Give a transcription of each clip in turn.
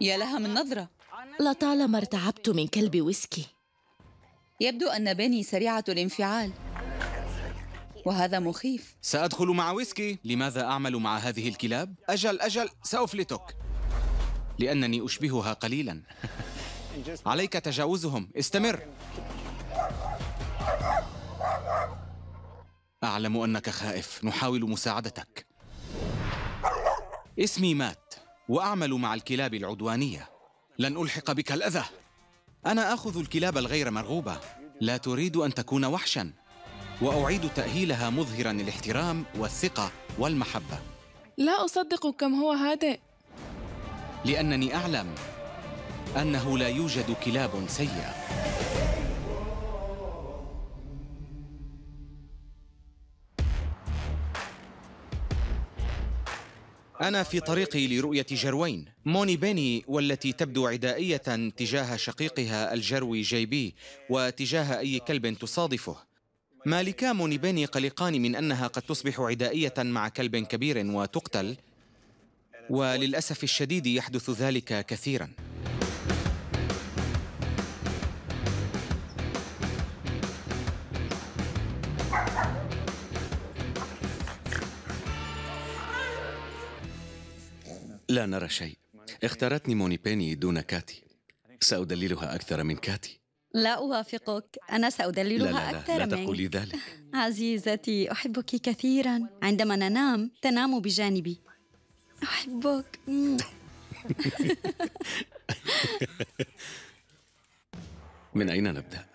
يا لها من نظرة. لطالما ارتعبت من كلب ويسكي. يبدو أن بيني سريعة الانفعال وهذا مخيف. سأدخل مع ويسكي. لماذا أعمل مع هذه الكلاب؟ أجل سأفلتك لأنني أشبهها قليلا. عليك تجاوزهم، استمر. أعلم أنك خائف، نحاول مساعدتك. اسمي مات وأعمل مع الكلاب العدوانية. لن ألحق بك الأذى. أنا آخذ الكلاب الغير مرغوبة. لا تريد أن تكون وحشاً، وأعيد تأهيلها مظهراً الاحترام والثقة والمحبة. لا أصدق كم هو هادئ، لأنني أعلم أنه لا يوجد كلاب سيئة. أنا في طريقي لرؤية جروين، موني بيني والتي تبدو عدائية تجاه شقيقها الجروي جيبي وتجاه أي كلب تصادفه. مالكا موني بيني قلقان من أنها قد تصبح عدائية مع كلب كبير وتقتل، وللأسف الشديد يحدث ذلك كثيراً. لا نرى شيء. اختارتني موني بيني دون كاتي. سأدللها أكثر من كاتي. لا أوافقك، أنا سأدللها لا أكثر منك. لا تقولي ذلك. عزيزتي، أحبك كثيراً. عندما ننام تنام بجانبي. أحبك. من أين نبدأ؟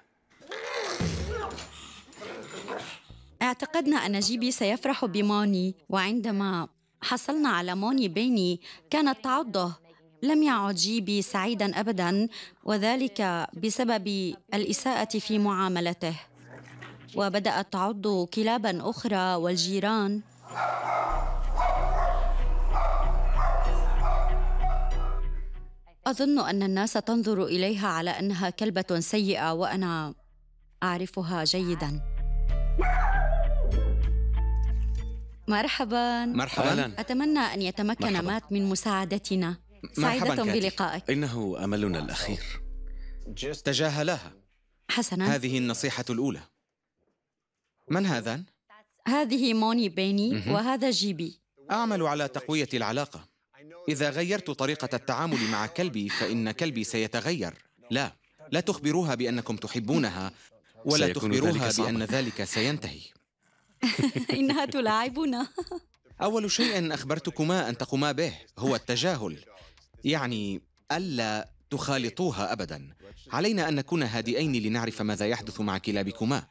اعتقدنا أن جيبي سيفرح بموني، وعندما حصلنا على موني بيني كانت تعضه. لم يعد جيبي سعيداً أبداً، وذلك بسبب الإساءة في معاملته، وبدأت تعض كلاباً أخرى والجيران. أظن أن الناس تنظر إليها على أنها كلبة سيئة، وأنا أعرفها جيداً. مرحباً. مرحباً. أتمنى أن يتمكن مات من مساعدتنا. سعيدة بلقائك. إنه أملنا الأخير. تجاهلها. حسناً. هذه النصيحة الأولى. من هذان؟ هذه موني بيني وهذا جيبي. أعمل على تقوية العلاقة. إذا غيرت طريقة التعامل مع كلبي فإن كلبي سيتغير. لا تخبروها بأنكم تحبونها، ولا تخبروها بأن ذلك سينتهي. إنها تلاعبنا. أول شيء أخبرتكما أن تقوما به هو التجاهل، يعني ألا تخالطوها أبداً. علينا أن نكون هادئين لنعرف ماذا يحدث مع كلابكما.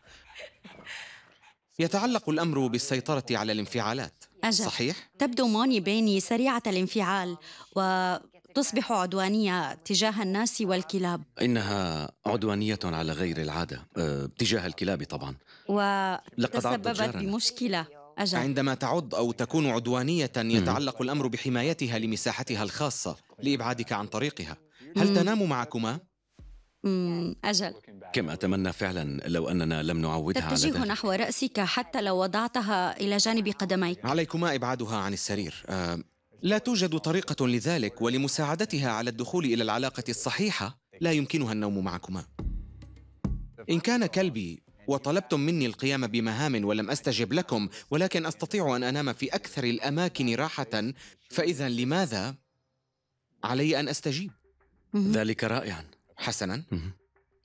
يتعلق الأمر بالسيطرة على الانفعالات. صحيح؟ تبدو موني بيني سريعة الانفعال وتصبح عدوانية تجاه الناس والكلاب. إنها عدوانية على غير العادة، تجاه الكلاب طبعاً، وتسببت بمشكلة. أجل. عندما تعض أو تكون عدوانية يتعلق الأمر بحمايتها لمساحتها الخاصة لإبعادك عن طريقها. هل تنام معكما؟ أجل. كم أتمنى فعلا لو أننا لم نعودها على ذلك. تتجه نحو رأسك حتى لو وضعتها إلى جانب قدميك. عليكما إبعادها عن السرير. لا توجد طريقة لذلك، ولمساعدتها على الدخول إلى العلاقة الصحيحة لا يمكنها النوم معكما. إن كان كلبي وطلبتم مني القيام بمهام ولم أستجب لكم، ولكن أستطيع أن أنام في أكثر الأماكن راحة، فإذا لماذا علي أن أستجيب؟ ذلك رائعا. حسنا.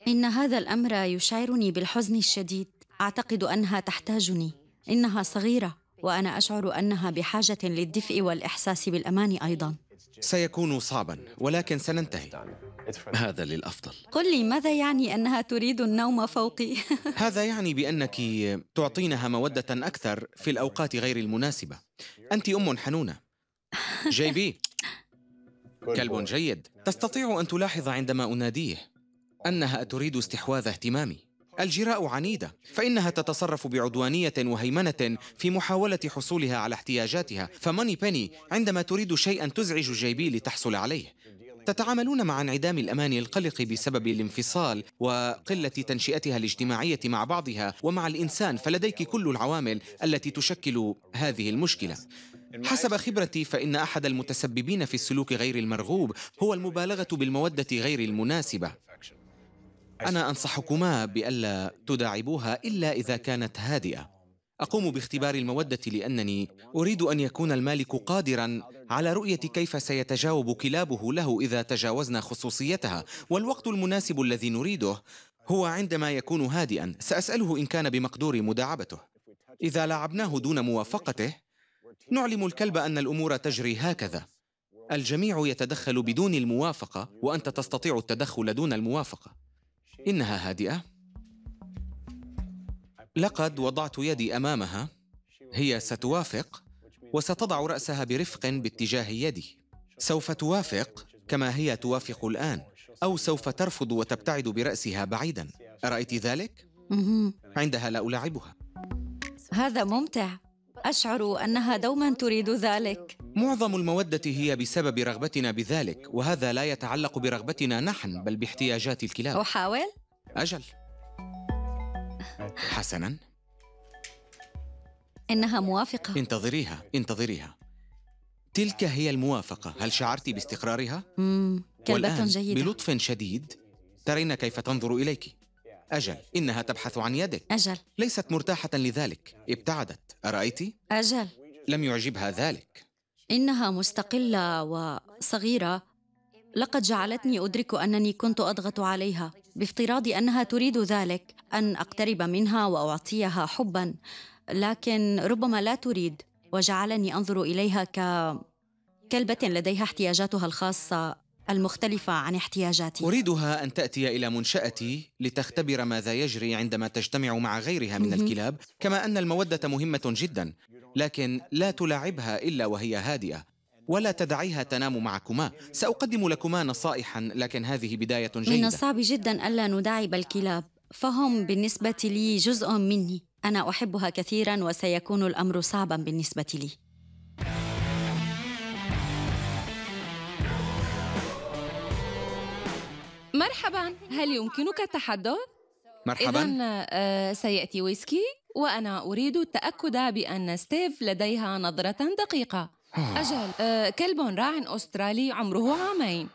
إن هذا الأمر يشعرني بالحزن الشديد. أعتقد أنها تحتاجني. إنها صغيرة وأنا أشعر أنها بحاجة للدفء والإحساس بالأمان أيضا. سيكون صعبا ولكن سننتهي. هذا للأفضل. قل لي ماذا يعني أنها تريد النوم فوقي؟ هذا يعني بأنك تعطينها مودة أكثر في الأوقات غير المناسبة. أنت أم حنونة. جيبي كلب جيد. تستطيع أن تلاحظ عندما أناديه أنها تريد استحواذ اهتمامي. الجراء عنيدة، فإنها تتصرف بعدوانية وهيمنة في محاولة حصولها على احتياجاتها. فموني بيني عندما تريد شيئاً تزعج جيبي لتحصل عليه. تتعاملون مع انعدام الأمان القلق بسبب الانفصال وقلة تنشئتها الاجتماعية مع بعضها ومع الإنسان، فلديك كل العوامل التي تشكل هذه المشكلة. حسب خبرتي فإن أحد المتسببين في السلوك غير المرغوب هو المبالغة بالمودة غير المناسبة. أنا أنصحكما بألا تداعبوها إلا إذا كانت هادئة. أقوم باختبار المودة لأنني أريد أن يكون المالك قادراً على رؤية كيف سيتجاوب كلابه له إذا تجاوزنا خصوصيتها، والوقت المناسب الذي نريده هو عندما يكون هادئاً. سأسأله إن كان بمقدوري مداعبته. إذا لعبناه دون موافقته، نعلم الكلب أن الأمور تجري هكذا، الجميع يتدخل بدون الموافقة وأنت تستطيع التدخل دون الموافقة. إنها هادئة. لقد وضعت يدي أمامها، هي ستوافق وستضع رأسها برفق باتجاه يدي. سوف توافق كما هي توافق الآن، أو سوف ترفض وتبتعد برأسها بعيداً. أرأيت ذلك؟ عندها لا ألاعبها. هذا ممتع، أشعر أنها دوماً تريد ذلك. معظم المودة هي بسبب رغبتنا بذلك، وهذا لا يتعلق برغبتنا نحن بل باحتياجات الكلاب. أحاول؟ أجل. حسناً، إنها موافقة. انتظريها، انتظريها. تلك هي الموافقة. هل شعرت باستقرارها؟ كلبة جيدة. بلطف شديد ترين كيف تنظر إليك. أجل، إنها تبحث عن يدك. أجل، ليست مرتاحة لذلك، ابتعدت. أرأيتِ؟ أجل، لم يعجبها ذلك. إنها مستقلة وصغيرة. لقد جعلتني أدرك أنني كنت أضغط عليها بافتراض أنها تريد ذلك، أن أقترب منها وأعطيها حباً، لكن ربما لا تريد، وجعلني أنظر إليها ككلبة لديها احتياجاتها الخاصة المختلفة عن احتياجاتي. أريدها أن تأتي إلى منشأتي لتختبر ماذا يجري عندما تجتمع مع غيرها من الكلاب، كما أن المودة مهمة جداً، لكن لا تلاعبها إلا وهي هادئة، ولا تدعيها تنام معكما. سأقدم لكما نصائحاً، لكن هذه بداية جيدة. من الصعب جداً ألا نداعب الكلاب، فهم بالنسبة لي جزء مني. أنا أحبها كثيراً وسيكون الأمر صعباً بالنسبة لي. مرحباً، هل يمكنك التحدث؟ مرحباً. إذن سيأتي ويسكي، وأنا أريد التأكد بأن ستيف لديها نظرة دقيقة. أجل، كلب راع أسترالي عمره 2 عام.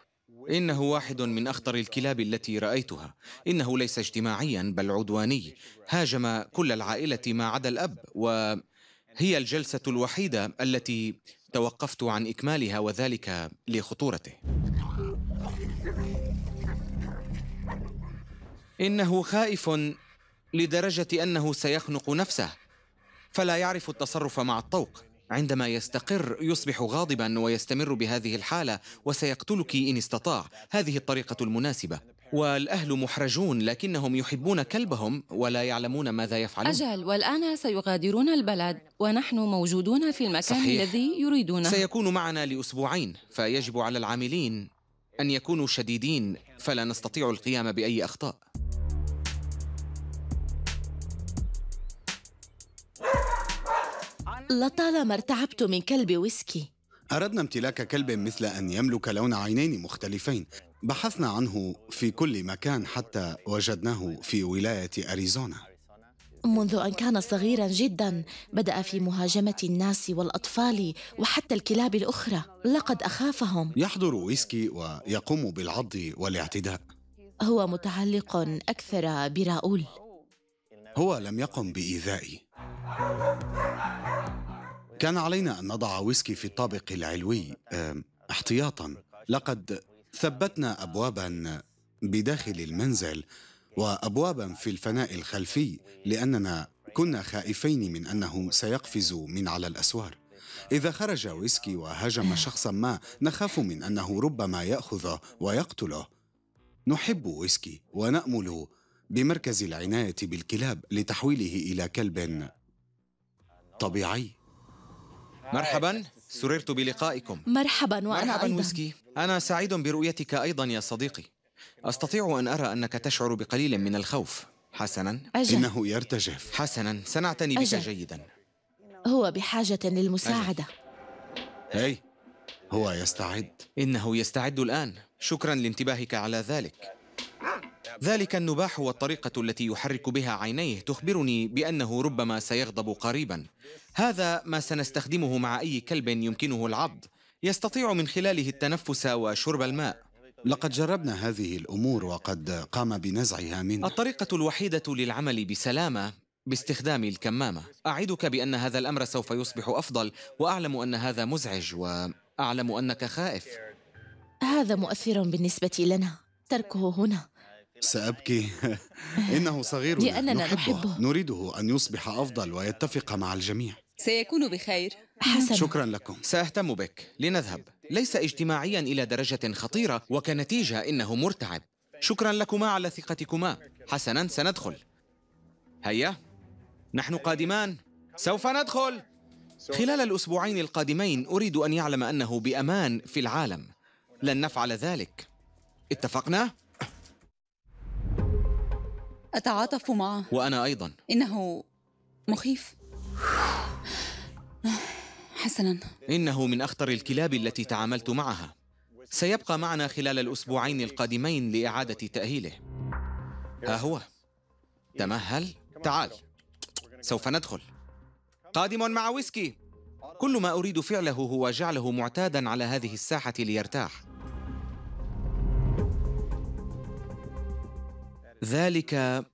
إنه واحد من أخطر الكلاب التي رأيتها. إنه ليس اجتماعياً بل عدواني، هاجم كل العائلة ما عدا الأب، وهي الجلسة الوحيدة التي توقفت عن إكمالها وذلك لخطورته. إنه خائف لدرجة أنه سيخنق نفسه، فلا يعرف التصرف مع الطوق. عندما يستقر يصبح غاضباً ويستمر بهذه الحالة، وسيقتلك إن استطاع. هذه الطريقة المناسبة. والأهل محرجون، لكنهم يحبون كلبهم ولا يعلمون ماذا يفعلون. أجل، والآن سيغادرون البلد ونحن موجودون في المكان. صحيح. الذي يريدونه. سيكون معنا لأسبوعين، فيجب على العاملين أن يكونوا شديدين، فلا نستطيع القيام بأي أخطاء. لطالما ارتعبت من كلب ويسكي. أردنا امتلاك كلب مثل أن يملك لون عينين مختلفين. بحثنا عنه في كل مكان حتى وجدناه في ولاية أريزونا. منذ أن كان صغيراً جداً بدأ في مهاجمة الناس والأطفال وحتى الكلاب الأخرى. لقد أخافهم. يحضر ويسكي ويقوم بالعض والاعتداء. هو متعلق أكثر براؤول. هو لم يقم بإيذائي. كان علينا أن نضع ويسكي في الطابق العلوي احتياطاً. لقد ثبتنا أبواباً بداخل المنزل وأبواباً في الفناء الخلفي، لأننا كنا خائفين من أنه سيقفز من على الأسوار. إذا خرج ويسكي وهاجم شخصاً ما، نخاف من أنه ربما يأخذه ويقتله. نحب ويسكي ونأمل بمركز العناية بالكلاب لتحويله إلى كلب طبيعي. مرحباً، سررت بلقائكم. مرحباً، وأنا مرحباً أيضاً. ويسكي، أنا سعيد برؤيتك أيضاً يا صديقي. أستطيع أن أرى أنك تشعر بقليل من الخوف. حسناً. أجل. إنه يرتجف. حسناً، سنعتني بك. أجل. جيداً، هو بحاجة للمساعدة. أجل. هاي، هو يستعد. إنه يستعد الآن. شكراً لانتباهك على ذلك. ذلك النباح والطريقة التي يحرك بها عينيه تخبرني بأنه ربما سيغضب قريبا. هذا ما سنستخدمه مع أي كلب يمكنه العض، يستطيع من خلاله التنفس وشرب الماء. لقد جربنا هذه الأمور وقد قام بنزعها منه. الطريقة الوحيدة للعمل بسلامة باستخدام الكمامة. أعدك بأن هذا الأمر سوف يصبح أفضل، وأعلم أن هذا مزعج وأعلم أنك خائف. هذا مؤثر بالنسبة لنا، تركه هنا. سأبكي. إنه صغير لأننا نحبه، نريده أن يصبح أفضل ويتفق مع الجميع. سيكون بخير. حسنا، شكرا لكم. سأهتم بك. لنذهب. ليس اجتماعيا إلى درجة خطيرة، وكنتيجة إنه مرتعب. شكرا لكما على ثقتكما. حسنا، سندخل. هيا، نحن قادمان. سوف ندخل. خلال الأسبوعين القادمين أريد أن يعلم أنه بأمان في العالم. لن نفعل ذلك، اتفقنا؟ أتعاطف معه. وأنا أيضا. إنه مخيف. حسنا، إنه من أخطر الكلاب التي تعاملت معها. سيبقى معنا خلال الأسبوعين القادمين لإعادة تأهيله. ها هو، تمهل، تعال، سوف ندخل. قادم مع ويسكي. كل ما أريد فعله هو جعله معتادا على هذه الساحة ليرتاح. ذلك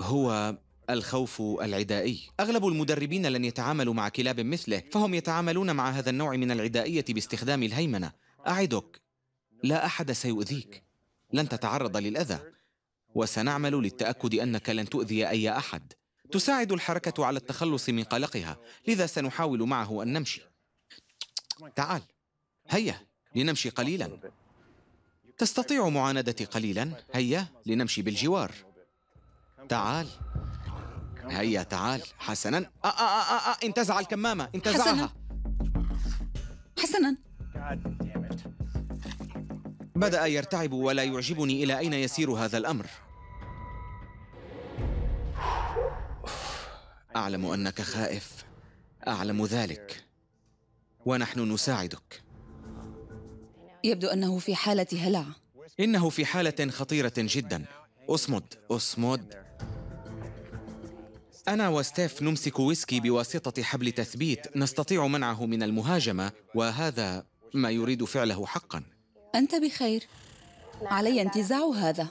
هو الخوف العدائي. أغلب المدربين لن يتعاملوا مع كلاب مثله، فهم يتعاملون مع هذا النوع من العدائية باستخدام الهيمنة. أعدك، لا أحد سيؤذيك، لن تتعرض للأذى، وسنعمل للتأكد أنك لن تؤذي أي أحد. تساعد الحركة على التخلص من قلقها، لذا سنحاول معه أن نمشي. تعال، هيا، لنمشي قليلا. تستطيع معاندتي قليلا. هيا، لنمشي بالجوار. تعال، هيا، تعال. حسنا، انتزع الكمامة، انتزعها. حسنا. بدأ يرتعب ولا يعجبني إلى أين يسير هذا الأمر. أعلم أنك خائف، أعلم ذلك، ونحن نساعدك. يبدو أنه في حالة هلع. إنه في حالة خطيرة جدا. أصمد، أصمد. أنا وستيف نمسك ويسكي بواسطة حبل تثبيت، نستطيع منعه من المهاجمة، وهذا ما يريد فعله حقا. أنت بخير، علي انتزاع هذا.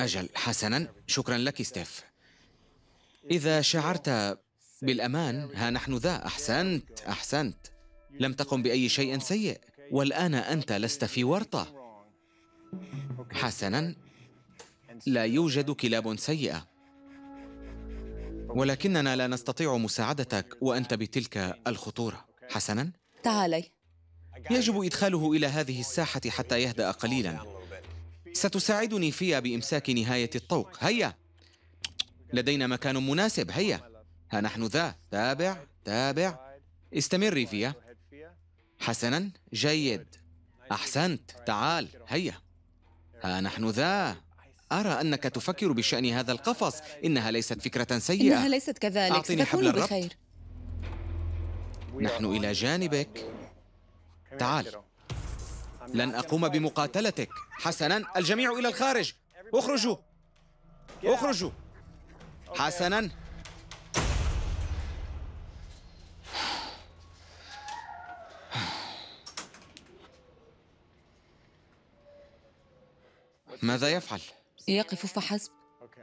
أجل، حسنا، شكرا لك ستيف. إذا شعرت بالأمان، ها نحن ذا. أحسنت، أحسنت، لم تقم بأي شيء سيء، والآن أنت لست في ورطة. حسناً، لا يوجد كلاب سيئة، ولكننا لا نستطيع مساعدتك وأنت بتلك الخطورة. حسناً، تعالي. يجب إدخاله إلى هذه الساحة حتى يهدأ قليلاً. ستساعدني فيها بإمساك نهاية الطوق. هيا، لدينا مكان مناسب. هيا، ها نحن ذا. تابع، تابع، استمري فيها. حسناً، جيد، أحسنت. تعال، هيا، ها نحن ذا. أرى أنك تفكر بشأن هذا القفص، إنها ليست فكرة سيئة. إنها ليست كذلك، أعطني حبل الربط. بخير، نحن إلى جانبك. تعال، لن أقوم بمقاتلتك. حسناً، الجميع إلى الخارج، اخرجوا، اخرجوا. حسناً، ماذا يفعل؟ يقف فحسب.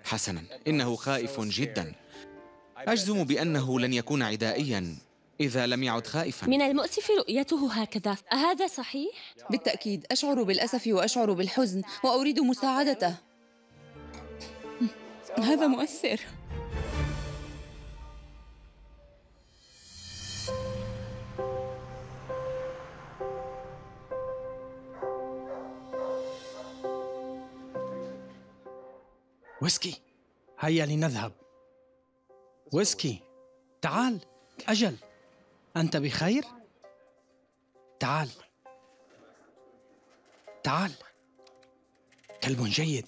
حسناً، إنه خائف جداً. أجزم بأنه لن يكون عدائياً إذا لم يعد خائفاً. من المؤسف رؤيته هكذا، أهذا صحيح؟ بالتأكيد، أشعر بالأسف وأشعر بالحزن وأريد مساعدته. هذا مؤثر. ويسكي، هيا لنذهب. ويسكي، تعال. أجل، أنت بخير؟ تعال، تعال، كلب جيد.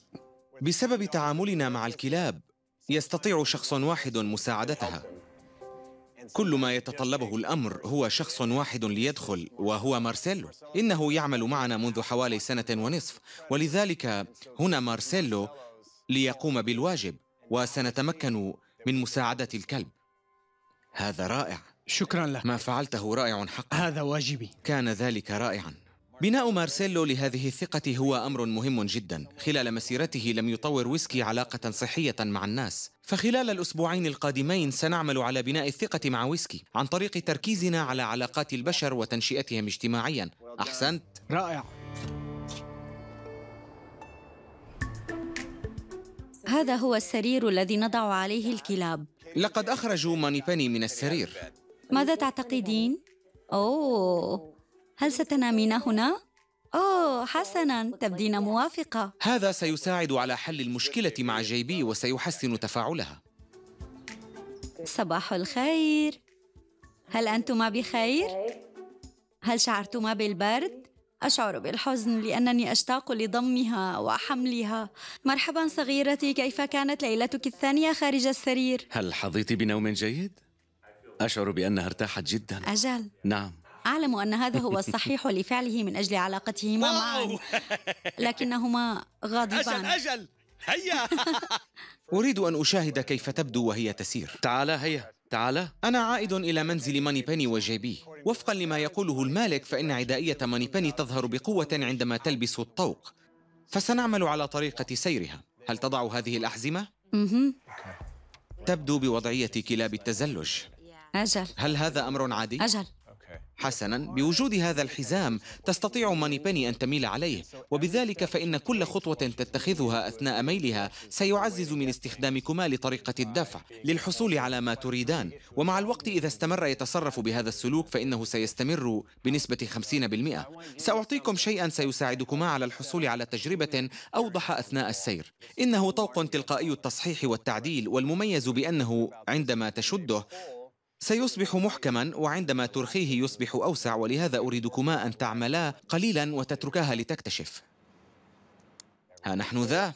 بسبب تعاملنا مع الكلاب يستطيع شخص واحد مساعدتها، كل ما يتطلبه الأمر هو شخص واحد ليدخل وهو مارسيلو. إنه يعمل معنا منذ حوالي 1.5 سنة، ولذلك هنا مارسيلو ليقوم بالواجب، وسنتمكن من مساعدة الكلب. هذا رائع. شكراً لك. ما فعلته رائع حقاً. هذا واجبي. كان ذلك رائعاً. بناء مارسيلو لهذه الثقة هو أمر مهم جداً. خلال مسيرته لم يطور ويسكي علاقة صحية مع الناس، فخلال الأسبوعين القادمين سنعمل على بناء الثقة مع ويسكي عن طريق تركيزنا على علاقات البشر وتنشئتهم اجتماعياً. أحسنت. رائع. هذا هو السرير الذي نضع عليه الكلاب. لقد أخرجوا موني بيني من السرير. ماذا تعتقدين؟ أوه، هل ستنامين هنا؟ أوه، حسناً، تبدين موافقة. هذا سيساعد على حل المشكلة مع جيبي وسيحسن تفاعلها. صباح الخير. هل أنتما بخير؟ هل شعرتما بالبرد؟ أشعر بالحزن لأنني أشتاق لضمها وحملها. مرحباً صغيرتي، كيف كانت ليلتك الثانية خارج السرير؟ هل حظيت بنوم جيد؟ أشعر بأنها ارتاحت جداً. أجل. نعم. أعلم أن هذا هو الصحيح لفعله من أجل علاقتهما معاً، لكنهما غاضبان. أجل هيا. أريد أن أشاهد كيف تبدو وهي تسير. تعال هيا، تعال. أنا عائد إلى منزل موني بيني وجيبي. وفقاً لما يقوله المالك فإن عدائية موني بيني تظهر بقوة عندما تلبس الطوق، فسنعمل على طريقة سيرها. هل تضع هذه الأحزمة؟ تبدو بوضعية كلاب التزلج. أجل. هل هذا أمر عادي؟ أجل. حسناً، بوجود هذا الحزام تستطيع موني بيني أن تميل عليه، وبذلك فإن كل خطوة تتخذها أثناء ميلها سيعزز من استخدامكما لطريقة الدفع للحصول على ما تريدان، ومع الوقت إذا استمر يتصرف بهذا السلوك فإنه سيستمر بنسبة 50%. سأعطيكم شيئاً سيساعدكما على الحصول على تجربة أوضح أثناء السير. إنه طوق تلقائي التصحيح والتعديل، والمميز بأنه عندما تشده سيصبح محكماً، وعندما ترخيه يصبح أوسع، ولهذا أريدكما أن تعملا قليلاً وتتركها لتكتشف. ها نحن ذا،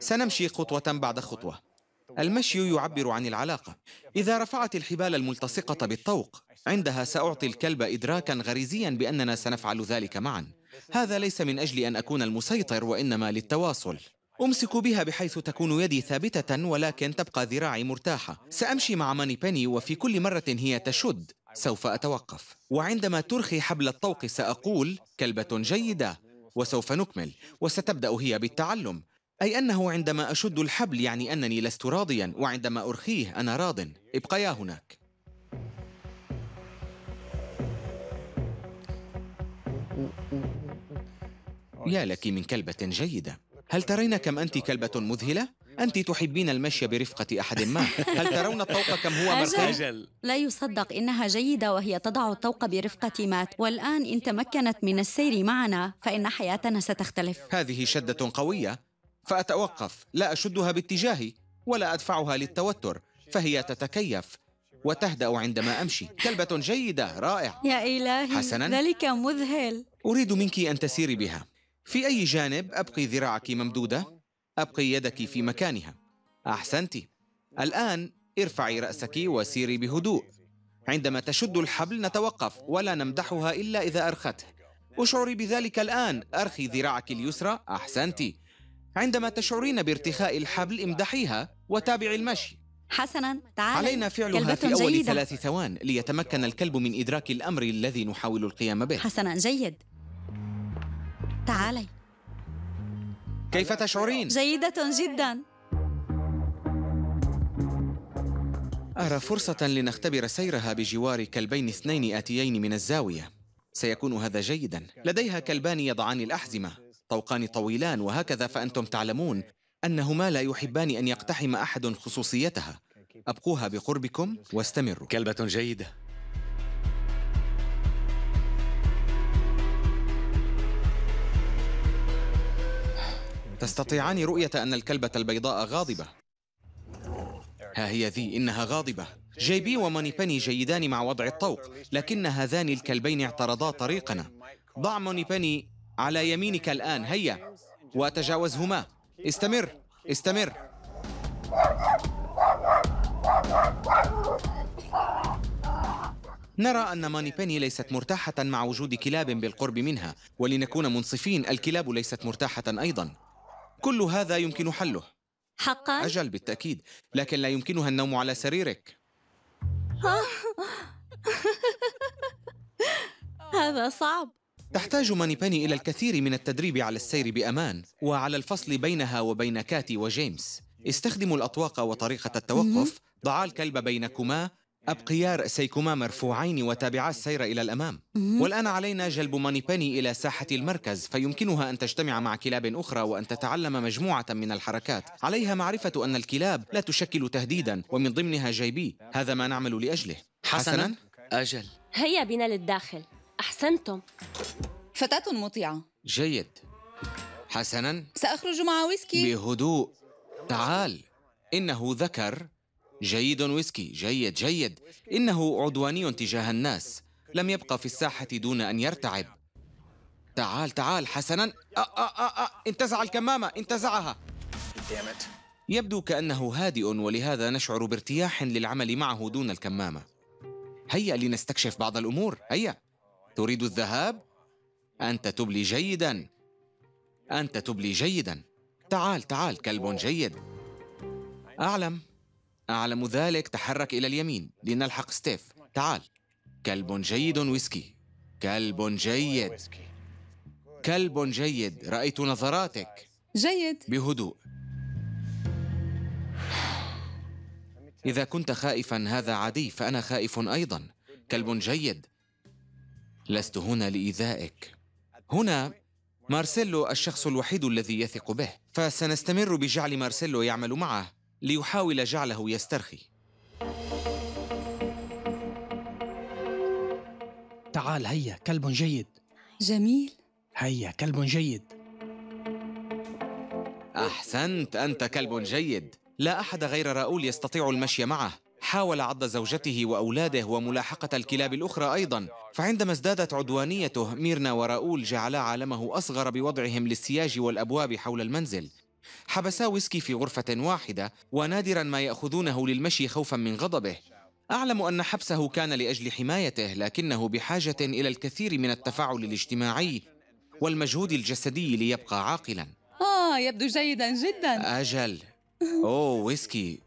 سنمشي خطوة بعد خطوة. المشي يعبر عن العلاقة. إذا رفعت الحبال الملتصقة بالطوق، عندها سأعطي الكلب إدراكاً غريزياً بأننا سنفعل ذلك معاً. هذا ليس من أجل أن أكون المسيطر، وإنما للتواصل. أمسك بها بحيث تكون يدي ثابتة ولكن تبقى ذراعي مرتاحة. سأمشي مع موني بيني، وفي كل مرة هي تشد سوف أتوقف، وعندما ترخي حبل الطوق سأقول كلبة جيدة، وسوف نكمل. وستبدأ هي بالتعلم، أي أنه عندما أشد الحبل يعني أنني لست راضياً، وعندما أرخيه أنا راضٍ. ابقيا هناك. يا لك من كلبة جيدة. هل ترين كم أنت كلبة مذهلة؟ أنت تحبين المشي برفقة أحد ما. هل ترون الطوق كم هو مرتجل؟ لا يصدق، إنها جيدة وهي تضع الطوق برفقة مات. والآن إن تمكنت من السير معنا فإن حياتنا ستختلف. هذه شدة قوية، فأتوقف. لا أشدها باتجاهي ولا أدفعها للتوتر، فهي تتكيف وتهدأ عندما أمشي. كلبة جيدة، رائع. يا إلهي، حسناً، ذلك مذهل. أريد منك أن تسيري بها. في أي جانب؟ أبقي ذراعك ممدودة، أبقي يدك في مكانها. أحسنت. الآن ارفعي رأسك وسيري بهدوء. عندما تشد الحبل نتوقف، ولا نمدحها إلا إذا أرخته. أشعري بذلك الآن. أرخي ذراعك اليسرى. أحسنت. عندما تشعرين بارتخاء الحبل امدحيها وتابعي المشي. حسناً، تعالي. علينا فعلها في أول جيدة. 3 ثوان ليتمكن الكلب من إدراك الأمر الذي نحاول القيام به. حسناً، جيد. تعالي. كيف تشعرين؟ جيدة جدا. أرى فرصة لنختبر سيرها بجوار كلبين 2 آتيين من الزاوية. سيكون هذا جيدا. لديها كلبان يضعان الأحزمة، طوقان طويلان وهكذا، فأنتم تعلمون أنهما لا يحبان أن يقتحم أحد خصوصيتها. أبقوها بقربكم واستمروا. كلبة جيدة. تستطيعان رؤية أن الكلبة البيضاء غاضبة. ها هي ذي، إنها غاضبة. جيبي وموني بيني جيدان مع وضع الطوق، لكن هذان الكلبين اعترضا طريقنا. ضع موني بيني على يمينك الآن، هيا، وتجاوزهما. استمر، استمر. نرى أن موني بيني ليست مرتاحة مع وجود كلاب بالقرب منها، ولنكون منصفين الكلاب ليست مرتاحة أيضا. كل هذا يمكن حله. حقا؟ أجل بالتأكيد، لكن لا يمكنها النوم على سريرك. هذا صعب. تحتاج موني بيني إلى الكثير من التدريب على السير بأمان وعلى الفصل بينها وبين كاتي وجيمس. استخدموا الأطواق وطريقة التوقف، ضعا الكلب بينكما، أبقيا رأسيكما مرفوعين وتابعا السير إلى الأمام. والآن علينا جلب موني بيني إلى ساحة المركز، فيمكنها أن تجتمع مع كلاب أخرى وأن تتعلم مجموعة من الحركات. عليها معرفة أن الكلاب لا تشكل تهديداً، ومن ضمنها جيبي. هذا ما نعمل لأجله. حسناً؟ أجل. هيا بنا للداخل. أحسنتم. فتاة مطيعة. جيد. حسناً. سأخرج مع ويسكي. بهدوء. تعال. إنه ذكر. جيد ويسكي، جيد جيد. إنه عدواني تجاه الناس، لم يبقى في الساحة دون أن يرتعب. تعال تعال حسناً. انتزع الكمامة، انتزعها. يبدو كأنه هادئ ولهذا نشعر بارتياح للعمل معه دون الكمامة. هيا لنستكشف بعض الأمور. هيا. تريد الذهاب؟ أنت تبلي جيداً، أنت تبلي جيداً. تعال تعال كلب جيد. أعلم أعلم ذلك. تحرك إلى اليمين لنلحق ستيف. تعال. كلب جيد ويسكي، كلب جيد، كلب جيد. رأيت نظراتك. جيد. بهدوء. إذا كنت خائفاً هذا عادي، فأنا خائف أيضاً. كلب جيد. لست هنا لإيذائك. هنا مارسيلو الشخص الوحيد الذي يثق به، فسنستمر بجعل مارسيلو يعمل معه ليحاول جعله يسترخي. تعال هيا كلب جيد. جميل. هيا كلب جيد. أحسنت، أنت كلب جيد. لا أحد غير راؤول يستطيع المشي معه. حاول عض زوجته وأولاده وملاحقة الكلاب الأخرى أيضاً، فعندما ازدادت عدوانيته ميرنا وراؤول جعلا عالمه أصغر بوضعهم للسياج والأبواب حول المنزل. حبسا ويسكي في غرفة واحدة ونادراً ما يأخذونه للمشي خوفاً من غضبه. أعلم أن حبسه كان لأجل حمايته، لكنه بحاجة إلى الكثير من التفاعل الاجتماعي والمجهود الجسدي ليبقى عاقلاً. يبدو جيداً جداً. أجل. ويسكي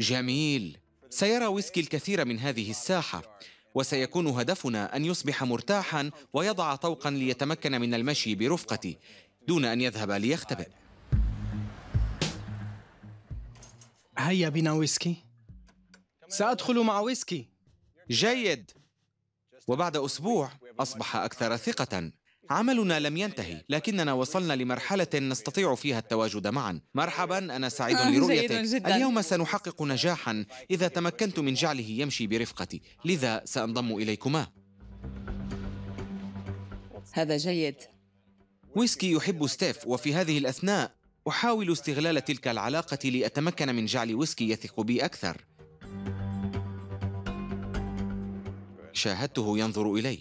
جميل. سيرى ويسكي الكثير من هذه الساحة، وسيكون هدفنا أن يصبح مرتاحاً ويضع طوقاً ليتمكن من المشي برفقتي دون أن يذهب ليختبئ. هيا بنا ويسكي. سأدخل مع ويسكي. جيد. وبعد أسبوع أصبح أكثر ثقة. عملنا لم ينتهي، لكننا وصلنا لمرحلة نستطيع فيها التواجد معا. مرحبا، أنا سعيد لرؤيتك. اليوم سنحقق نجاحا إذا تمكنت من جعله يمشي برفقتي، لذا سأنضم إليكما. هذا جيد. ويسكي يحب ستيف، وفي هذه الأثناء أحاول استغلال تلك العلاقة لأتمكن من جعل ويسكي يثق بي أكثر. شاهدته ينظر إلي.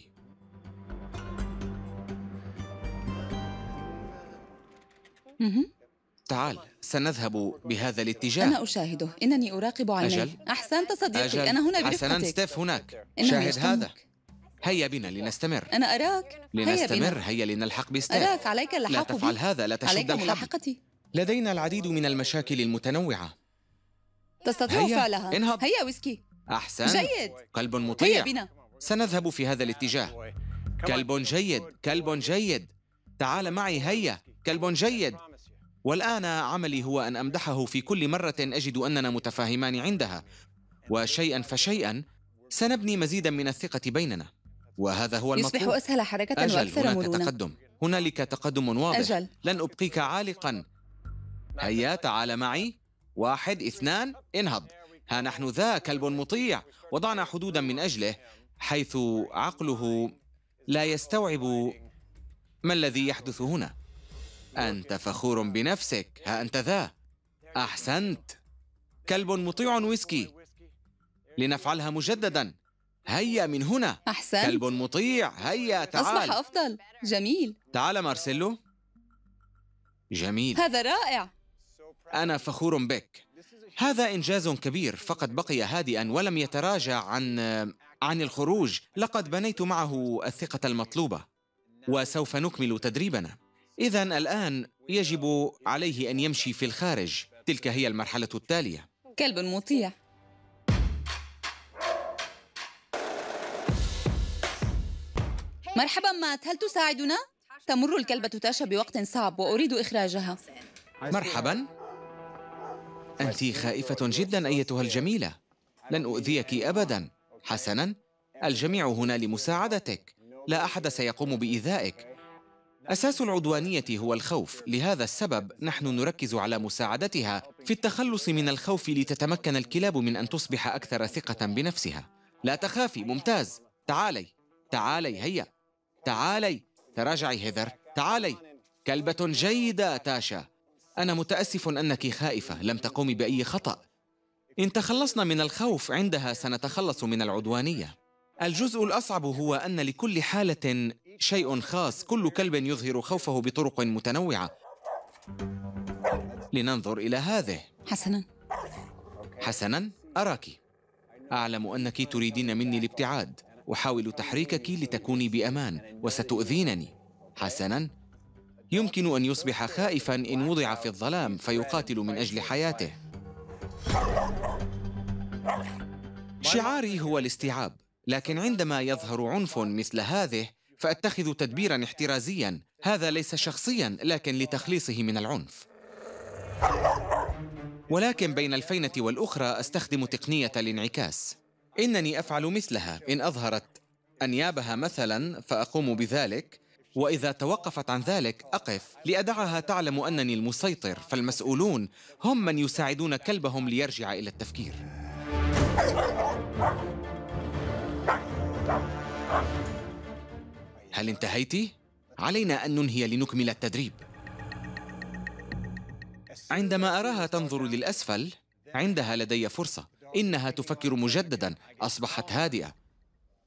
تعال، سنذهب بهذا الاتجاه. أنا أشاهده، إنني أراقب عيني. أجل. أحسنت صديقي. أجل. أنا هنا برفقتك. حسناً، ستيف هناك. شاهد هذا. هيا بنا لنستمر. أنا أراك. لنستمر. هيا لنلحق بستيف. أراك، عليك اللحاق بي. لا تفعل هذا، لا تشد الحبل. عليك ملاحقتي. لدينا العديد من المشاكل المتنوعة. تستطيع فعلها. انهض. هيا ويسكي. أحسن. جيد. كلب مطيع. هيا بنا. سنذهب في هذا الاتجاه. كلب جيد، كلب جيد. تعال معي. هيا كلب جيد. والآن عملي هو أن أمدحه في كل مرة أجد أننا متفاهمان عندها، وشيئا فشيئا سنبني مزيدا من الثقة بيننا، وهذا هو المطلوب. يصبح أسهل حركة وأكثر مرونة. أجل، هنالك تقدم واضح. أجل. لن أبقيك عالقا. هيا تعال معي. واحد، اثنان، انهض. ها نحن ذا كلب مطيع. وضعنا حدودا من أجله حيث عقله لا يستوعب ما الذي يحدث هنا. أنت فخور بنفسك. ها أنت ذا. أحسنت. كلب مطيع ويسكي. لنفعلها مجددا. هيا من هنا. أحسنت. كلب مطيع. هيا تعال. أصبح أفضل. جميل. تعال مارسيلو. جميل. هذا رائع. أنا فخور بك. هذا إنجاز كبير. فقد بقي هادئا ولم يتراجع عن عن الخروج، لقد بنيت معه الثقة المطلوبة وسوف نكمل تدريبنا. إذن الآن يجب عليه أن يمشي في الخارج، تلك هي المرحلة التالية. كلب مطيع. مرحبا مات، هل تساعدنا؟ تمر الكلبة تاشا بوقت صعب وأريد إخراجها. مرحبا، أنت خائفة جدا أيتها الجميلة، لن أؤذيك أبدا. حسنا، الجميع هنا لمساعدتك، لا أحد سيقوم بإيذائك. أساس العدوانية هو الخوف، لهذا السبب نحن نركز على مساعدتها في التخلص من الخوف لتتمكن الكلاب من أن تصبح أكثر ثقة بنفسها. لا تخافي، ممتاز، تعالي تعالي، هيا تعالي، تراجعي هيذر، تعالي. كلبة جيدة تاشا، أنا متأسف أنك خائفة، لم تقومي بأي خطأ. إن تخلصنا من الخوف عندها سنتخلص من العدوانية. الجزء الأصعب هو أن لكل حالة شيء خاص، كل كلب يظهر خوفه بطرق متنوعة. لننظر إلى هذه. حسناً حسناً، أراك. أعلم أنك تريدين مني الابتعاد، أحاول تحريكك لتكوني بأمان وستؤذينني. حسناً، يمكن أن يصبح خائفاً إن وضع في الظلام فيقاتل من أجل حياته. شعاري هو الاستيعاب، لكن عندما يظهر عنف مثل هذه فأتخذ تدبيراً احترازياً، هذا ليس شخصياً لكن لتخليصه من العنف. ولكن بين الفينة والأخرى أستخدم تقنية الانعكاس، إنني أفعل مثلها. إن أظهرت أنيابها مثلاً فأقوم بذلك، وإذا توقفت عن ذلك أقف لأدعها تعلم أنني المسيطر، فالمسؤولون هم من يساعدون كلبهم ليرجع إلى التفكير. هل انتهيتِ؟ علينا أن ننهي لنكمل التدريب. عندما أراها تنظر للأسفل، عندها لدي فرصة، إنها تفكر مجدداً، أصبحت هادئة.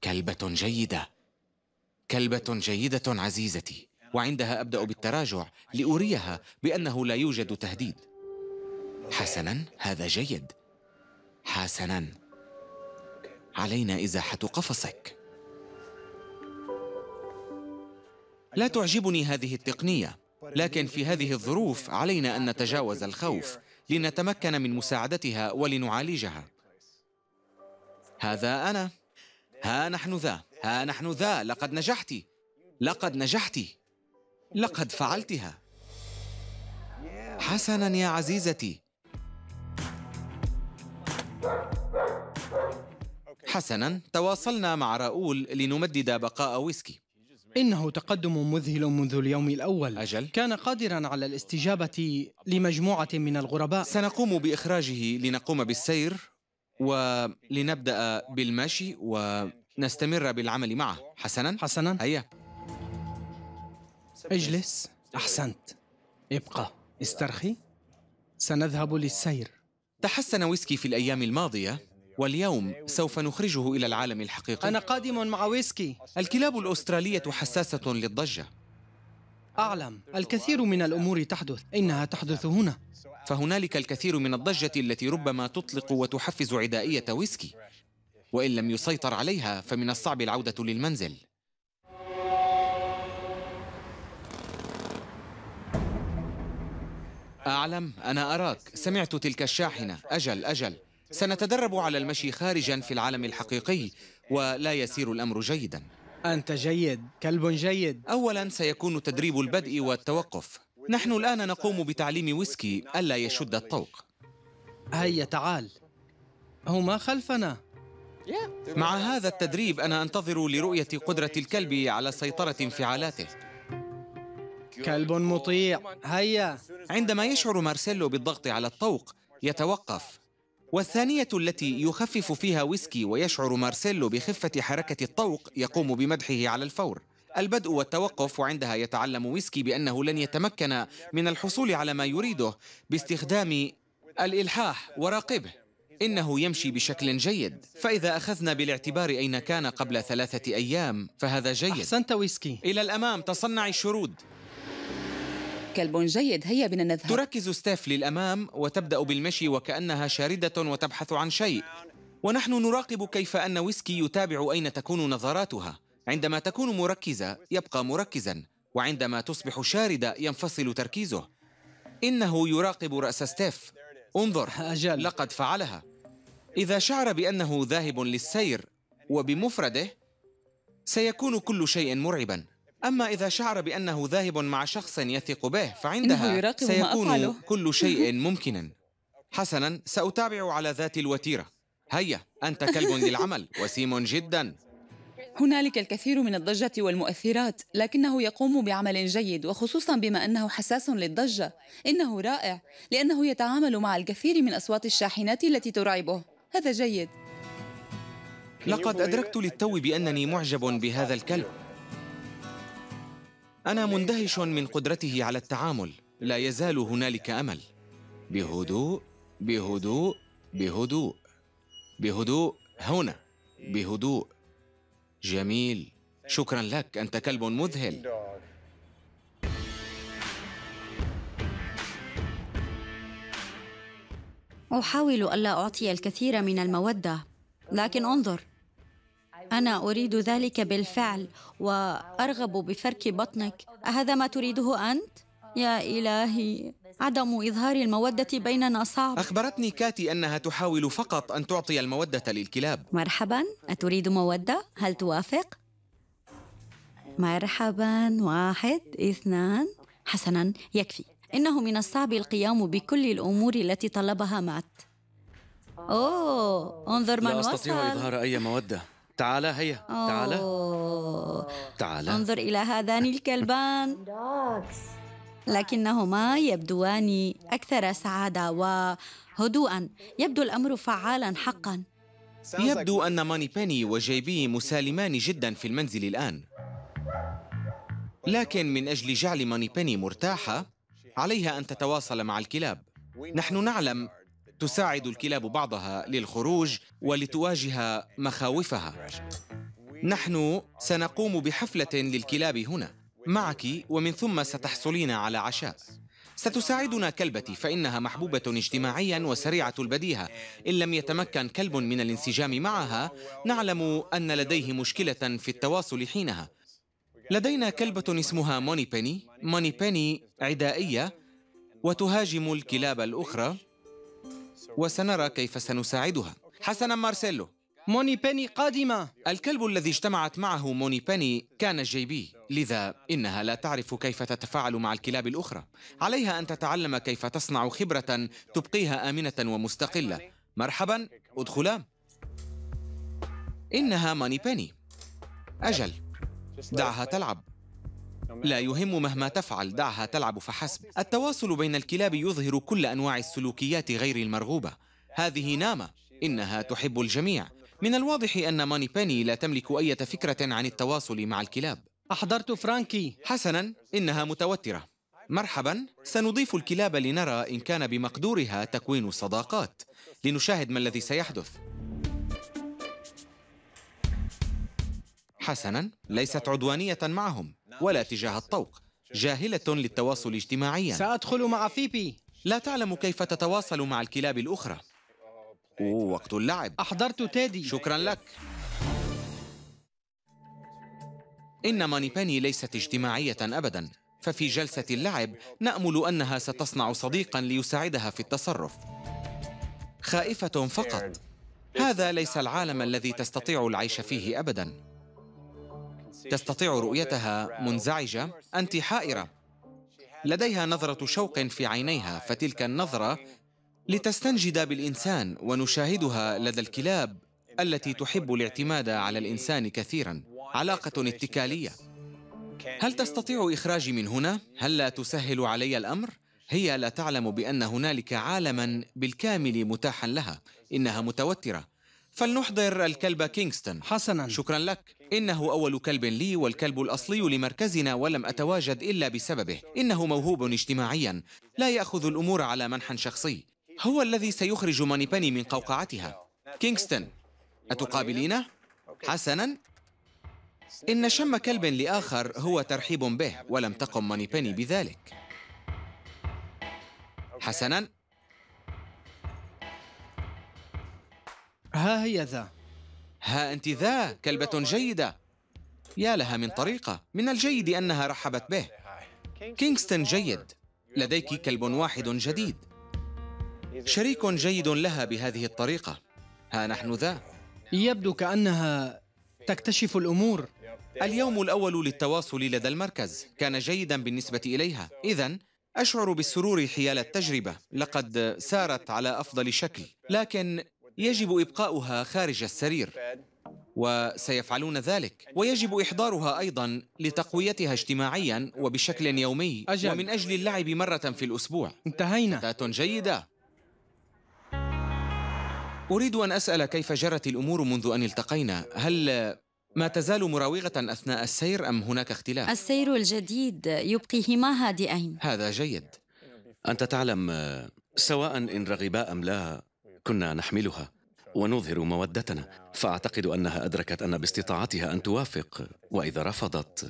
كلبة جيدة، كلبة جيدة عزيزتي. وعندها أبدأ بالتراجع لأريها بأنه لا يوجد تهديد. حسناً، هذا جيد. حسناً، علينا إزاحة قفصك. لا تعجبني هذه التقنية، لكن في هذه الظروف علينا أن نتجاوز الخوف لنتمكن من مساعدتها ولنعالجها. هذا أنا، ها نحن ذا، ها نحن ذا. لقد نجحت، لقد نجحت، لقد فعلتها. حسناً يا عزيزتي، حسناً. تواصلنا مع راؤول لنمدد بقاء ويسكي. إنه تقدم مذهل منذ اليوم الأول. أجل، كان قادراً على الاستجابة لمجموعة من الغرباء. سنقوم بإخراجه لنقوم بالسير ولنبدأ بالمشي ونستمر بالعمل معه. حسناً حسناً، هيا اجلس. أحسنت، ابقى استرخي، سنذهب للسير. تحسن ويسكي في الأيام الماضية، واليوم سوف نخرجه إلى العالم الحقيقي. أنا قادم مع ويسكي. الكلاب الأسترالية حساسة للضجة. أعلم، الكثير من الأمور تحدث، إنها تحدث هنا. فهنالك الكثير من الضجة التي ربما تطلق وتحفز عدائية ويسكي، وإن لم يسيطر عليها فمن الصعب العودة للمنزل. أعلم، أنا أراك، سمعت تلك الشاحنة. أجل أجل، سنتدرب على المشي خارجاً في العالم الحقيقي، ولا يسير الأمر جيداً. أنت جيد، كلب جيد. أولاً سيكون تدريب البدء والتوقف. نحن الآن نقوم بتعليم ويسكي ألا يشد الطوق. هيا تعال، هما خلفنا. مع هذا التدريب أنا أنتظر لرؤية قدرة الكلب على سيطرة انفعالاته. كلب مطيع، هيا. عندما يشعر مارسيلو بالضغط على الطوق يتوقف، والثانية التي يخفف فيها ويسكي ويشعر مارسيلو بخفة حركة الطوق يقوم بمدحه على الفور. البدء والتوقف، وعندها يتعلم ويسكي بأنه لن يتمكن من الحصول على ما يريده باستخدام الإلحاح. وراقبه، إنه يمشي بشكل جيد، فإذا أخذنا بالاعتبار أين كان قبل 3 أيام فهذا جيد. أحسنت ويسكي، إلى الأمام، تصنع الشرود. كلب جيد، هيا بنا نذهب. تركز ستيف للأمام وتبدأ بالمشي وكأنها شاردة وتبحث عن شيء، ونحن نراقب كيف أن ويسكي يتابع أين تكون نظراتها. عندما تكون مركزة يبقى مركزاً، وعندما تصبح شاردة ينفصل تركيزه. إنه يراقب رأس ستيف، انظر، أجل، لقد فعلها. إذا شعر بأنه ذاهب للسير وبمفرده سيكون كل شيء مرعباً. أما إذا شعر بأنه ذاهب مع شخص يثق به فعندها سيكون كل شيء ممكناً. حسناً، سأتابع على ذات الوتيرة. هيا، أنت كلب للعمل، وسيم جداً. هنالك الكثير من الضجة والمؤثرات، لكنه يقوم بعمل جيد، وخصوصاً بما أنه حساس للضجة. إنه رائع، لأنه يتعامل مع الكثير من أصوات الشاحنات التي ترعبه. هذا جيد. لقد أدركت للتو بأنني معجب بهذا الكلب. أنا مندهش من قدرته على التعامل. لا يزال هنالك أمل. بهدوء، بهدوء، بهدوء، بهدوء، هنا، بهدوء. جميل، شكراً لك، أنت كلب مذهل. أحاول ألا أعطي الكثير من المودة، لكن انظر، أنا أريد ذلك بالفعل، وأرغب بفرك بطنك. أهذا ما تريده أنت؟ يا إلهي، عدم إظهار المودة بيننا صعب. أخبرتني كاتي أنها تحاول فقط أن تعطي المودة للكلاب. مرحباً، أتريد مودة؟ هل توافق؟ مرحباً، واحد، اثنان، حسناً، يكفي. إنه من الصعب القيام بكل الأمور التي طلبها مات. أوه، انظر من وصل. لا أستطيع إظهار أي مودة. تعال، هيا، تعال. تعال، انظر إلى هذان الكلبان. لكنهما يبدوان أكثر سعادة وهدوءاً. يبدو الأمر فعالاً حقاً. يبدو أن موني بيني وجيبي مسالمان جداً في المنزل الآن. لكن من أجل جعل موني بيني مرتاحة عليها أن تتواصل مع الكلاب. نحن نعلم تساعد الكلاب بعضها للخروج ولتواجه مخاوفها. نحن سنقوم بحفلة للكلاب هنا معك، ومن ثم ستحصلين على عشاء. ستساعدنا كلبتي، فإنها محبوبة اجتماعياً وسريعة البديهة. إن لم يتمكن كلب من الانسجام معها نعلم أن لديه مشكلة في التواصل حينها. لدينا كلبة اسمها موني بيني. موني بيني عدائية وتهاجم الكلاب الأخرى، وسنرى كيف سنساعدها. حسناً مارسيلو، موني بيني قادمة. الكلب الذي اجتمعت معه موني بيني كان جيبي، لذا إنها لا تعرف كيف تتفاعل مع الكلاب الأخرى. عليها أن تتعلم كيف تصنع خبرة تبقيها آمنة ومستقلة. مرحباً، ادخلا. إنها موني بيني. أجل، دعها تلعب. لا يهم مهما تفعل، دعها تلعب فحسب. التواصل بين الكلاب يظهر كل أنواع السلوكيات غير المرغوبة. هذه نامة، إنها تحب الجميع. من الواضح أن موني بيني لا تملك أي فكرة عن التواصل مع الكلاب. أحضرت فرانكي. حسناً، إنها متوترة. مرحباً، سنضيف الكلاب لنرى إن كان بمقدورها تكوين صداقات. لنشاهد ما الذي سيحدث. حسناً، ليست عدوانية معهم ولا تجاه الطوق. جاهلة للتواصل اجتماعياً. سأدخل مع فيبي. لا تعلم كيف تتواصل مع الكلاب الأخرى. وقت اللعب. أحضرت تادي. شكراً لك. إن موني بيني ليست اجتماعية أبداً، ففي جلسة اللعب نأمل أنها ستصنع صديقاً ليساعدها في التصرف. خائفة فقط. هذا ليس العالم الذي تستطيع العيش فيه أبداً. تستطيع رؤيتها منزعجة. أنت حائرة. لديها نظرة شوق في عينيها، فتلك النظرة لتستنجد بالإنسان، ونشاهدها لدى الكلاب التي تحب الاعتماد على الإنسان كثيراً. علاقة اتكالية. هل تستطيع إخراجي من هنا؟ هل لا تسهل علي الأمر؟ هي لا تعلم بأن هنالك عالماً بالكامل متاحاً لها. إنها متوترة. فلنحضر الكلب كينغستون. حسناً، شكراً لك. إنه أول كلب لي والكلب الأصلي لمركزنا، ولم أتواجد إلا بسببه. إنه موهوب اجتماعياً، لا يأخذ الأمور على منحى شخصي. هو الذي سيخرج موني بيني من قوقعتها. كينغستون، أتقابلينه؟ حسناً. إن شم كلب لآخر هو ترحيب به، ولم تقم موني بيني بذلك. حسناً، ها هي ذا. ها أنت ذا، كلبة جيدة. يا لها من طريقة. من الجيد أنها رحبت به. كينغستون جيد. لديك كلب واحد جديد، شريك جيد لها بهذه الطريقة. ها نحن ذا. يبدو كأنها تكتشف الأمور. اليوم الأول للتواصل لدى المركز كان جيدا بالنسبة إليها، إذن أشعر بالسرور حيال التجربة. لقد سارت على أفضل شكل، لكن يجب إبقاؤها خارج السرير وسيفعلون ذلك، ويجب إحضارها أيضا لتقويتها اجتماعيا وبشكل يومي. أجل. ومن أجل اللعب مرة في الأسبوع. انتهينا. فتاة جيدة. أريد أن أسأل كيف جرت الأمور منذ أن التقينا؟ هل ما تزال مراوغة أثناء السير أم هناك اختلاف؟ السير الجديد يبقيهما هادئين. هذا جيد. أنت تعلم، سواء إن رغبا أم لا كنا نحملها ونظهر مودتنا، فأعتقد أنها أدركت أن باستطاعتها أن توافق، وإذا رفضت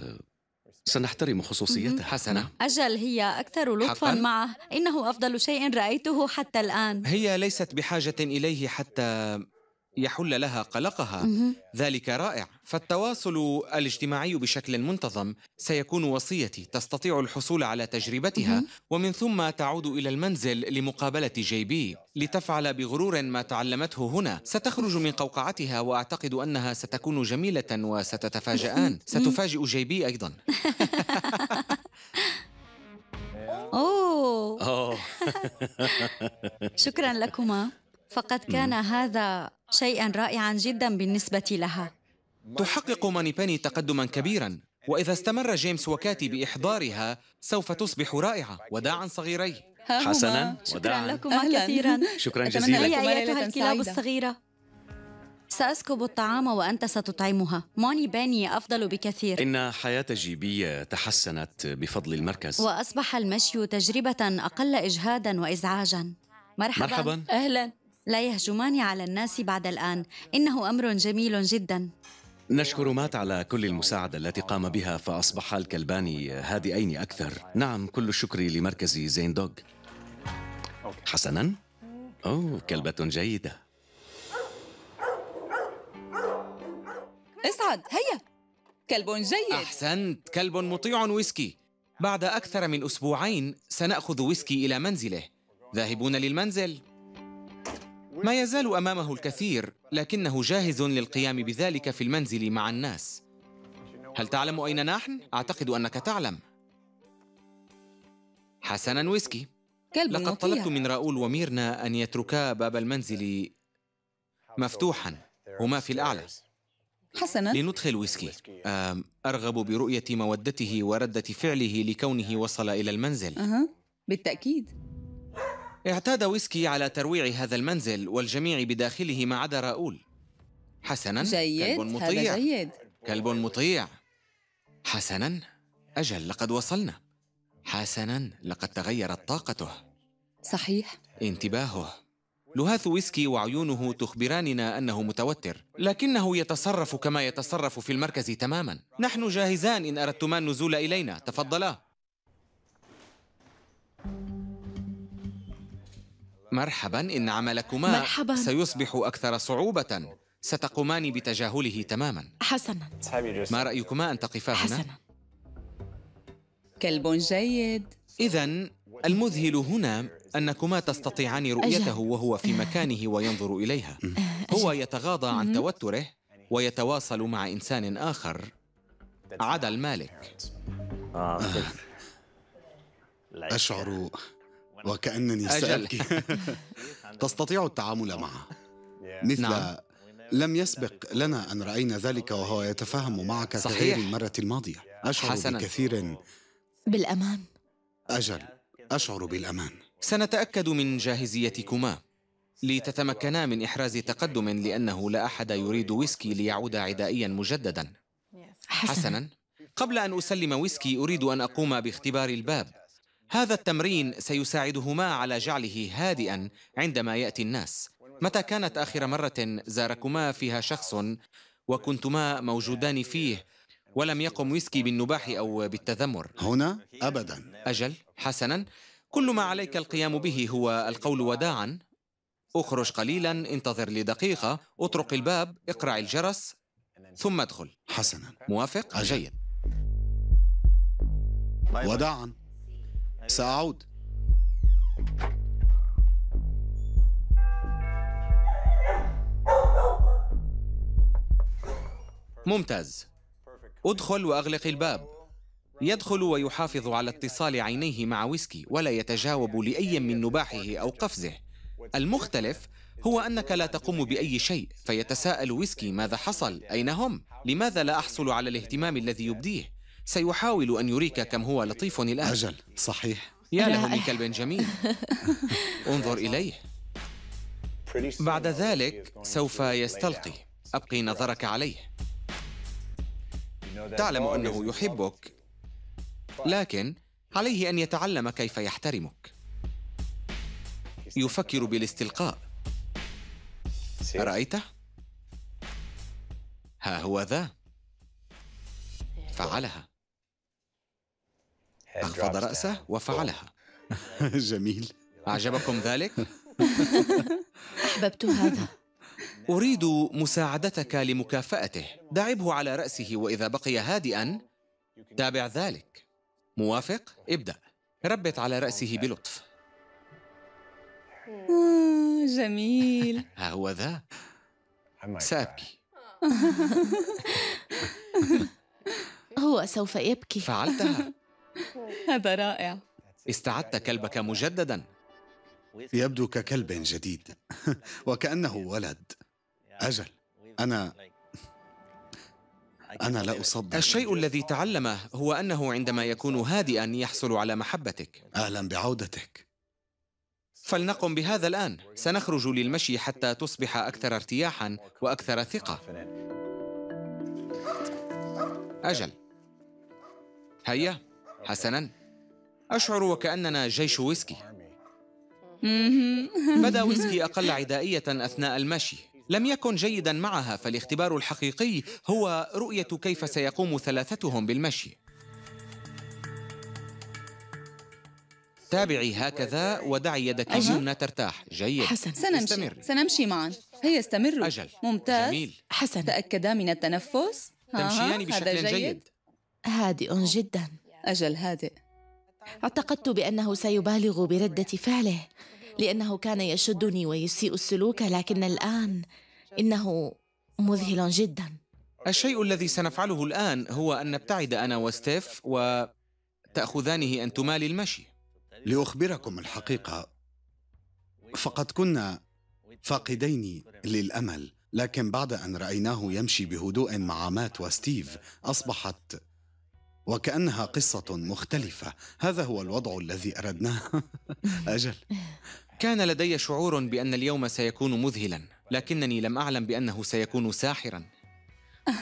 سنحترم خصوصيتها. حسنا. أجل، هي أكثر لطفاً معه. إنه أفضل شيء رأيته حتى الآن. هي ليست بحاجة إليه حتى يحل لها قلقها. ذلك رائع. فالتواصل الاجتماعي بشكل منتظم سيكون وصيتي. تستطيع الحصول على تجربتها، ومن ثم تعود إلى المنزل لمقابلة جيبي لتفعل بغرور ما تعلمته هنا. ستخرج من قوقعتها، وأعتقد أنها ستكون جميلة وستتفاجآن. ستفاجئ جيبي أيضا. أوه. شكرا لكما، فقد كان هذا شيئاً رائعاً جداً بالنسبة لها. تحقق موني بيني تقدماً كبيراً، وإذا استمر جيمس وكاتي بإحضارها سوف تصبح رائعة. وداعاً صغيري. حسناً، شكراً لكما كثيراً. شكراً جزيلاً. أتمنى أيتها الكلاب الصغيرة. سأسكب الطعام وأنت ستطعمها. موني بيني أفضل بكثير. إن حياة جيبي تحسنت بفضل المركز، وأصبح المشي تجربة أقل إجهاداً وإزعاجاً. مرحباً. أهلاً. لا يهجمان على الناس بعد الآن. إنه أمر جميل جدا. نشكر مات على كل المساعدة التي قام بها، فأصبح الكلبان هادئين أكثر. نعم، كل الشكر لمركز زين دوغ. حسنا. كلبة جيدة. اصعد. هيا، كلب جيد. أحسنت، كلب مطيع. ويسكي. بعد أكثر من أسبوعين سنأخذ ويسكي إلى منزله. ذاهبون للمنزل. ما يزال أمامه الكثير، لكنه جاهز للقيام بذلك في المنزل مع الناس. هل تعلم أين نحن؟ أعتقد أنك تعلم. حسناً ويسكي. لقد طلبت من راؤول وميرنا أن يتركا باب المنزل مفتوحاً. هما في الأعلى. حسناً. لندخل ويسكي. أرغب برؤية مودته وردة فعله لكونه وصل إلى المنزل. بالتأكيد. اعتاد ويسكي على ترويع هذا المنزل والجميع بداخله ما عدا راؤول. حسناً. جيد. كلب مطيع. هذا جيد. كلب مطيع. حسناً. أجل، لقد وصلنا. حسناً، لقد تغيرت طاقته. صحيح. انتباهه. لهاث ويسكي وعيونه تخبراننا أنه متوتر، لكنه يتصرف كما يتصرف في المركز تماماً. نحن جاهزان إن أردتما النزول إلينا. تفضلا. مرحباً. إن عملكما مرحباً سيصبح أكثر صعوبة. ستقومان بتجاهله تماماً. حسناً. ما رأيكما أن تقفا هنا؟ حسناً. كلب جيد. إذن المذهل هنا أنكما تستطيعان رؤيته وهو في مكانه وينظر إليها. هو يتغاضى عن توتره ويتواصل مع إنسان آخر عدا المالك. أشعر وكأنني سأبكي. تستطيع التعامل معه. مثل نعم. لم يسبق لنا أن رأينا ذلك وهو يتفاهم معك. صحيح. كغير المرة الماضية. أشعر حسناً. بكثير بالأمان. أجل، أشعر بالأمان. سنتأكد من جاهزيتكما لتتمكنا من إحراز تقدم، لأنه لا أحد يريد ويسكي ليعود عدائيا مجددا. حسناً. قبل أن أسلم ويسكي أريد أن أقوم باختبار الباب. هذا التمرين سيساعدهما على جعله هادئاً عندما يأتي الناس. متى كانت آخر مرة زاركما فيها شخص وكنتما موجودان فيه ولم يقم ويسكي بالنباح أو بالتذمر؟ هنا؟ أبداً. أجل، حسناً. كل ما عليك القيام به هو القول وداعاً اخرج قليلا، انتظر لي دقيقة، اطرق الباب، اقرع الجرس، ثم ادخل. حسنا، موافق؟ جيد، وداعا، سأعود. ممتاز، ادخل وأغلق الباب. يدخل ويحافظ على اتصال عينيه مع ويسكي ولا يتجاوب لأي من نباحه أو قفزه. المختلف هو أنك لا تقوم بأي شيء، فيتساءل ويسكي ماذا حصل؟ أين هم؟ لماذا لا أحصل على الاهتمام الذي يبديه؟ سيحاول أن يريك كم هو لطيف الآن. أجل، صحيح، يا له من كلب جميل. انظر إليه. بعد ذلك سوف يستلقي. أبقي نظرك عليه. تعلم أنه يحبك، لكن عليه أن يتعلم كيف يحترمك. يفكر بالاستلقاء. رأيته؟ ها هو ذا. فعلها. أخفض رأسه وفعلها. جميل. أعجبكم ذلك؟ أحببت هذا. أريد مساعدتك لمكافأته. داعبه على رأسه، وإذا بقي هادئاً تابع ذلك. موافق؟ ابدأ. ربط على رأسه بلطف. جميل. ها هو ذا. سأبكي. هو سوف يبكي. فعلتها. هذا رائع. استعدت كلبك مجدداً. يبدو ككلب جديد وكأنه ولد. أجل، أنا لا أصدق. الشيء الذي تعلمه هو أنه عندما يكون هادئاً يحصل على محبتك. أهلاً بعودتك. فلنقم بهذا الآن. سنخرج للمشي حتى تصبح أكثر ارتياحاً وأكثر ثقة. أجل، هيا. حسناً، أشعر وكأننا جيش ويسكي. بدا ويسكي أقل عدائية أثناء المشي. لم يكن جيداً معها، فالاختبار الحقيقي هو رؤية كيف سيقوم ثلاثتهم بالمشي. تابعي هكذا ودعي يدك اليمنى ترتاح. جيد، حسن. سنمشي معاً. هيا استمروا. أجل، ممتاز. جميل. حسن، تأكدا من التنفس. تمشيان بشكل جيد. هادئ جداً. أجل، هادئ. اعتقدت بأنه سيبالغ بردة فعله، لأنه كان يشدني ويسيء السلوك، لكن الآن إنه مذهل جدا. الشيء الذي سنفعله الآن هو أن نبتعد أنا وستيف، وتأخذانه أنتما للمشي. لأخبركم الحقيقة، فقد كنا فاقدين للأمل، لكن بعد أن رأيناه يمشي بهدوء مع مات وستيف أصبحت وكأنها قصة مختلفة. هذا هو الوضع الذي أردناه. أجل، كان لدي شعور بأن اليوم سيكون مذهلا، لكنني لم أعلم بأنه سيكون ساحرا.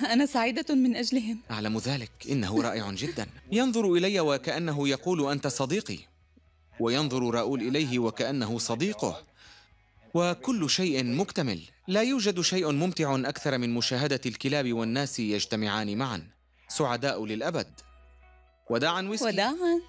أنا سعيدة من أجلهم. أعلم ذلك، إنه رائع جدا. ينظر إلي وكأنه يقول أنت صديقي، وينظر راؤول إليه وكأنه صديقه، وكل شيء مكتمل. لا يوجد شيء ممتع أكثر من مشاهدة الكلاب والناس يجتمعان معا، سعداء للأبد. وداعاً ويسكي. وداعاً.